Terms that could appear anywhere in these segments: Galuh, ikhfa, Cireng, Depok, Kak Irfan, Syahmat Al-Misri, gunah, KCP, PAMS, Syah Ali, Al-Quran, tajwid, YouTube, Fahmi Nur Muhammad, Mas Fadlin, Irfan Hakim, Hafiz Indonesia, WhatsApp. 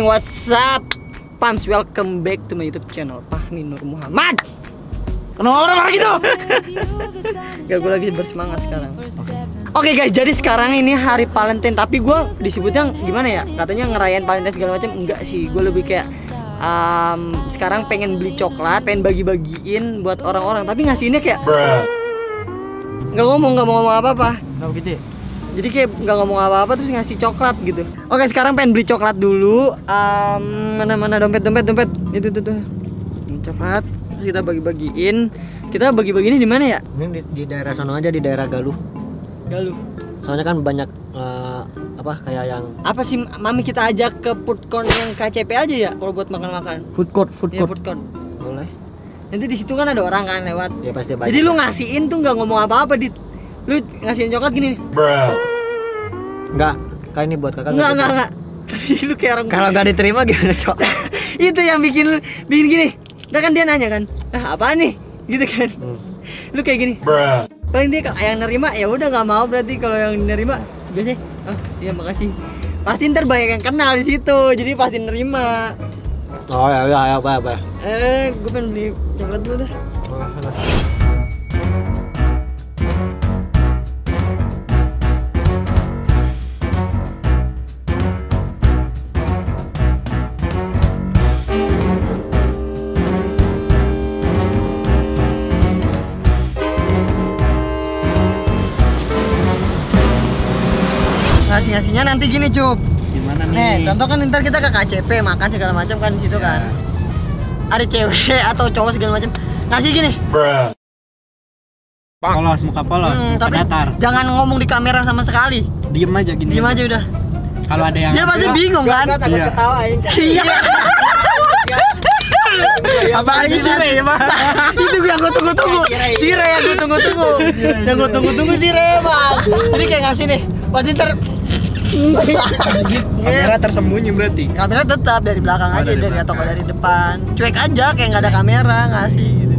Morning, WhatsApp, PAMS, welcome back to my YouTube channel Fahmi Nur Muhammad. Kenapa orang lagi tuh? Gak, gue lagi bersemangat sekarang. Oke guys, jadi sekarang ini hari Valentine. Tapi gue disebutnya gimana ya? Katanya ngerayain Valentine segala macam. Enggak sih, gue lebih kayak sekarang pengen beli coklat, pengen bagi-bagiin buat orang-orang. Tapi ngasihnya kayak Gak mau ngomong apa-apa. Gak begitu ya? Jadi kayak gak ngomong apa-apa terus ngasih coklat gitu. Oke, sekarang pengen beli coklat dulu. Mana-mana dompet. Itu tuh. Coklat terus kita bagi-bagiin. Kita bagi-bagiinnya di mana ya? Ini di daerah sono aja, di daerah Galuh. Soalnya kan banyak apa sih, mami kita ajak ke food court yang KCP aja ya kalau buat makan-makan. Food court. Boleh. Nanti di situ kan ada orang kan lewat. Ya pasti banyak. Jadi lu ngasihin tuh nggak ngomong apa-apa, Dit. Lu ngasihin coklat gini nih. Enggak, kayak ini buat kakak. Enggak. Tapi lu kayak orang. Kalau nggak diterima gimana, Cok? Itu yang bikin gini. Udah kan dia nanya kan. Ah, apaan nih? Gitu kan. Lu kayak gini. Paling dia kalau yang nerima ya udah nggak mau, berarti kalau yang nerima biasanya iya makasih. Pasti ntar banyak yang kenal di situ. Jadi pasti nerima. Oh ya, apa. Gue pengen beli coklat dulu dah. Ngasihnya nanti gini, Cup. Gimana nih? Contoh kan ntar kita ke KCP makan segala macam kan di situ kan. Ada cewek atau cowok segala macam. Ngasih gini. Polos, muka polos, tapi datar. Jangan ngomong di kamera sama sekali. Diem aja gini. Diem aja udah. Kalau ada yang dia pasti bingung kan? Takut ketawa aja. Iya. Apa ini Sire? Itu yang gue tunggu-tunggu. Sire yang gue tunggu-tunggu. Yang gue tunggu-tunggu Sire, Bang. Jadi kayak ngasih nih. Pasti ntar kamera tersembunyi berarti. Kamera tetap dari belakang aja, dari atau dari depan. Cuek aja kayak nggak ada kamera, ngasih gitu.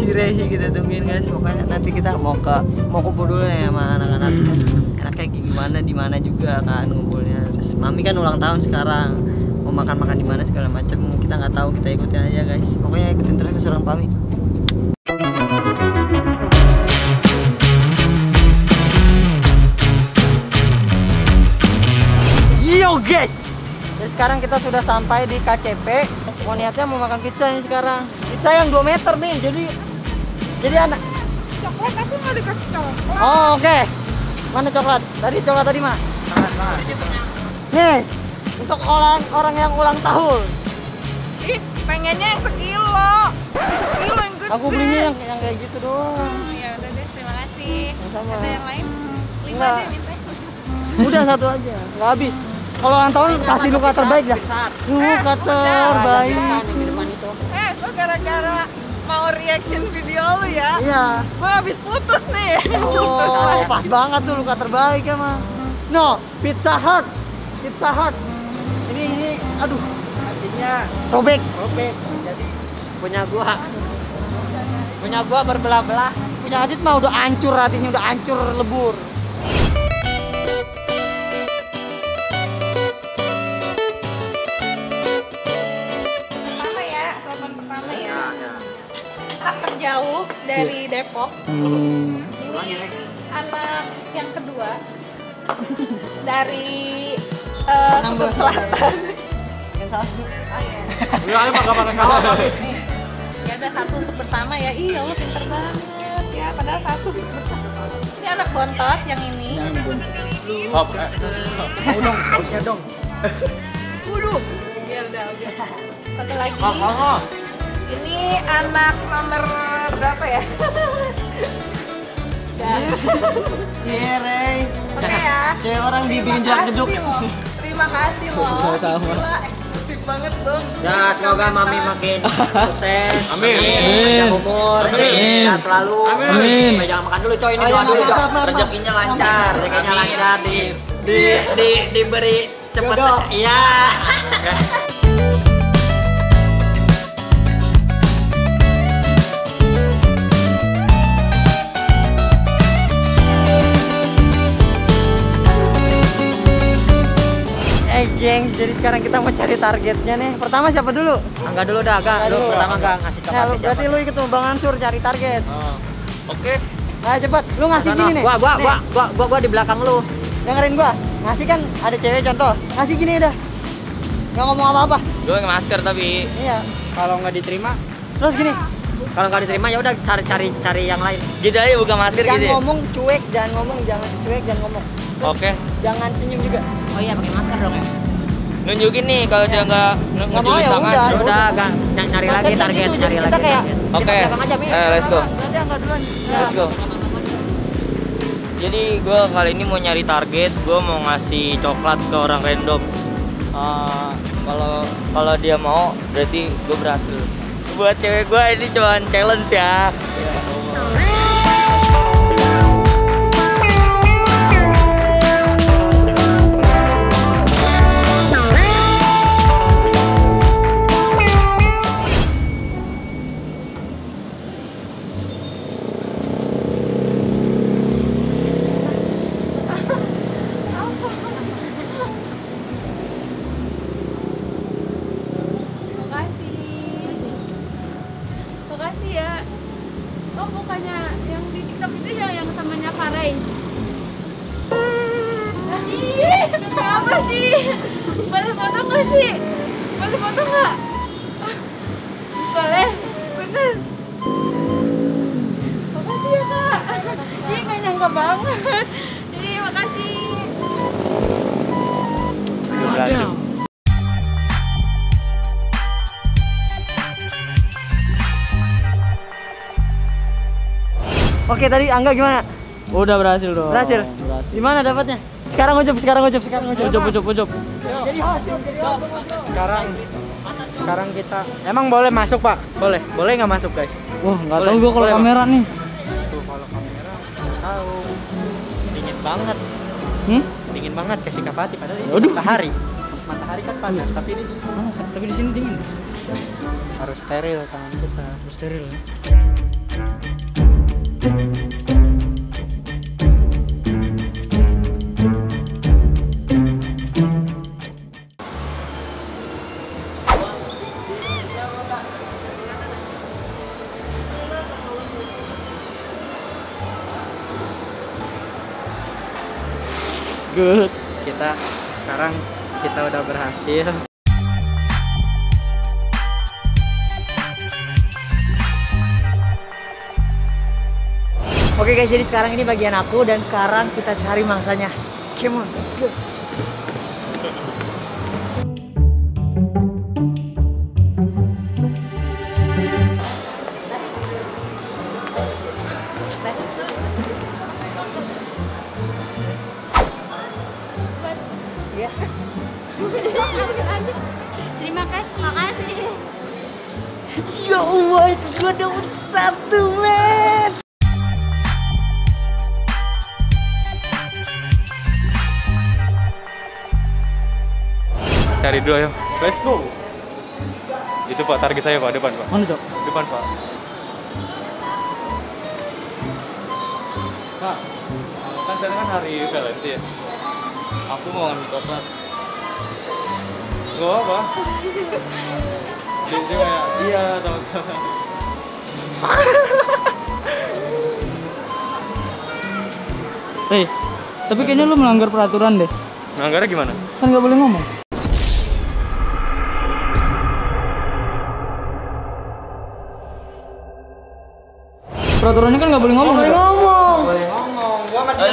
Sire sih kita tungguin guys, pokoknya nanti kita mau kumpul dulu ya sama anak-anak. Enak kayak gimana, di mana juga kan ngumpulnya. Terus mami kan ulang tahun sekarang. Mau makan-makan di mana segala macam kita nggak tahu, kita ikutin aja guys. Pokoknya ikutin terus keseruan Pami. Guys, jadi sekarang kita sudah sampai di KCP. Mau niatnya mau makan pizza nih sekarang. Pizza yang 2 meter nih, jadi anak. Coklat aku mau dikasih coklat. Oh oke. Mana coklat? Coklat tadi mah. Nih, untuk orang yang ulang tahun. Ih, pengennya yang sekilo. Sekilo yang gede. Aku belinya yang kayak gitu doang. Ya udah deh, terima kasih. Ada yang lain? 5 aja minta. Udah satu aja, nggak habis. Kalau ulang tahun kasih luka terbaik dah. Luka terbaik. Gue gara-gara mau reaction video lu ya. Iya. Gue habis putus nih. Oh, pas banget tuh luka terbaik emang. No, Pizza Hut. Ini aduh. Artinya robek. Jadi punya gua berbelah-belah. Punya Adit mah udah hancur hatinya, udah hancur lebur. Jauh dari Depok, ini anak yang kedua dari Kutub Selatan. Ya ada satu untuk bersama ya, iya Allah pinter banget ya, padahal satu bersama. Ini anak bontot yang ini. Dong. Ya udah. Satu lagi. Ini anak nomor berapa ya? Cireng. Oke ya. Kayak orang diinjak geduk. Terima kasih loh. Gila, eksklusif banget dong. Ya, semoga mami makin sukses. Amin. Panjang umur. Amin. Sehat selalu. Amin. Jangan makan dulu coy, ini doa dulu. Rezekinya lancar. Rezekinya lancar diberi cepet. Iya. gengs. Jadi sekarang kita mau cari targetnya nih. Pertama siapa dulu? Angga dulu dah, Angga. Lu pertama Angga ngasih coba. Nah, berarti lu ikut Bang Ansur cari target. Oh. Oke. Nah, cepat. Lu ngasih gini nih. Gua di belakang lu. Dengerin gua. Ngasih kan ada cewek contoh. Ngasih gini udah. Enggak ngomong apa-apa. Gua enggak masker tapi. Iya. Kalau nggak diterima, terus gini. Kalau nggak diterima ya udah cari yang lain. Gitu aja buka masker gitu. Jangan ngomong cuek, jangan ngomong. Terus, oke. Jangan senyum juga. Oh iya, pakai masker dong ya. Nunjukin nih kalau dia nggak nunjukin tangan, udah kan nyari lagi target, nyari lagi. Oke. Let's go. Let's go. Jadi gue kali ini mau nyari target, gue mau ngasih coklat ke orang random. Kalau dia mau, berarti gue berhasil. Buat cewek gue ini cuman challenge ya. Banget. Jadi makasih. Oke, tadi Angga gimana? Udah berhasil dong. Berhasil. Gimana dapatnya? Sekarang ucup. Sekarang kita. Emang boleh masuk, Pak? Boleh. Boleh nggak masuk, guys? Wah, nggak tahu gua kalau kamera nih. Dingin banget. Dingin banget kayak Sikapati padahal ini matahari. Matahari kan panas, tapi ini dingin. Tapi di sini dingin. Harus steril tangan kita, harus steril. Good. Kita sekarang udah berhasil. Oke guys, jadi sekarang ini bagian aku dan sekarang kita cari mangsanya. Come on, let's go. Terima kasih. Ya Allah, gue dapet 1 match. Cari 2 ya. Let's go. Itu Pak, target saya Pak, depan Pak. Mana Pak? Depan Pak. Pak, kan sekarang kan hari Valentine. Aku mau ngambil coklat. Gak apa? Biasanya kayak, iya teman-teman. Hei, tapi kayaknya lu melanggar peraturan deh. Melanggarnya gimana? Kan gak boleh ngomong. Peraturannya kan gak boleh ngomong. Gak boleh ngomong. Gak boleh ngomong. Gua masih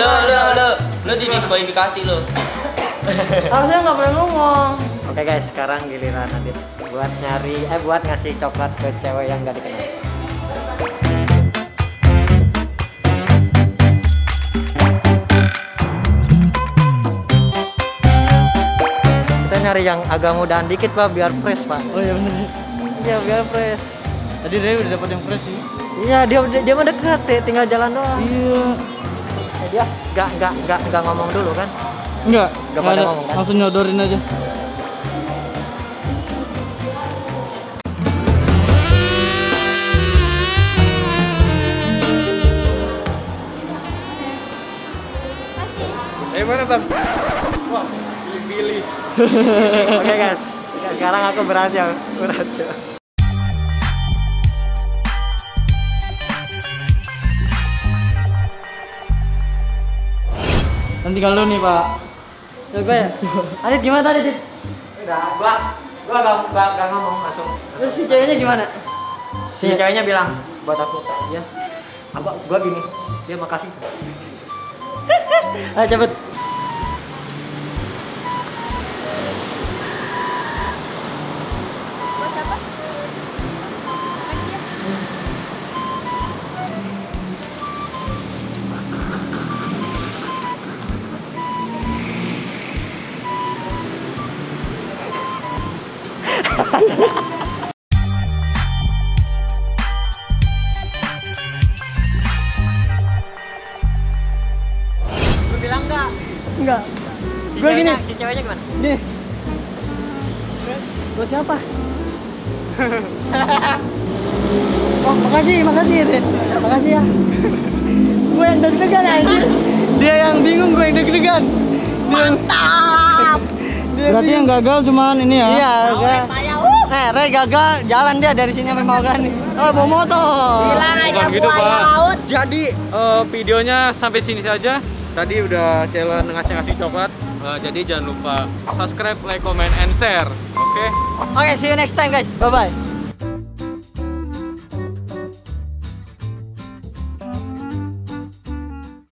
lu didiskualifikasi lu. Harusnya gak boleh ngomong. Oke guys, sekarang giliran Adit buat ngasih coklat ke cewek yang gak dikenal. Kita nyari yang agak mudaan dikit Pak, biar fresh Pak. Oh iya bener. Iya biar fresh. Tadi Ray udah dapet yang fresh sih. Iya dia mah deket, tinggal jalan doang. Iya. Dia nggak ngomong dulu kan? Nggak pada ngomong kan? Langsung nyodorin aja. Mana Tam? Wah, pilih-pilih. Oke guys, sekarang aku berhasil. Nanti kalau nih Pak. Ya gue ya. Adit gimana tadi? Udah, gua gak ngomong langsung. Terus si ceweknya gimana? Si ceweknya bilang buat aku ya. Apa gua gini. Dia makasih. Ayo cepet. Enggak. Si gue gini. Si ceweknya gimana? Gini. Terus? Buat siapa? Oh, makasih Rin. Makasih ya. Gue yang deg-degan anjir. Dia yang bingung, gue yang deg-degan. Mantap. Berarti yang gagal cuman ini ya? Iya, gue. Eh, Re gagal jalan dia dari sini sampai Maugani. Oh, bawa motor. Bilang aja gitu, Pak. Jadi, videonya sampai sini saja. Tadi udah challenge ngasih coklat, jadi jangan lupa subscribe, like, comment, and share. Oke? Oke, see you next time guys. Bye-bye.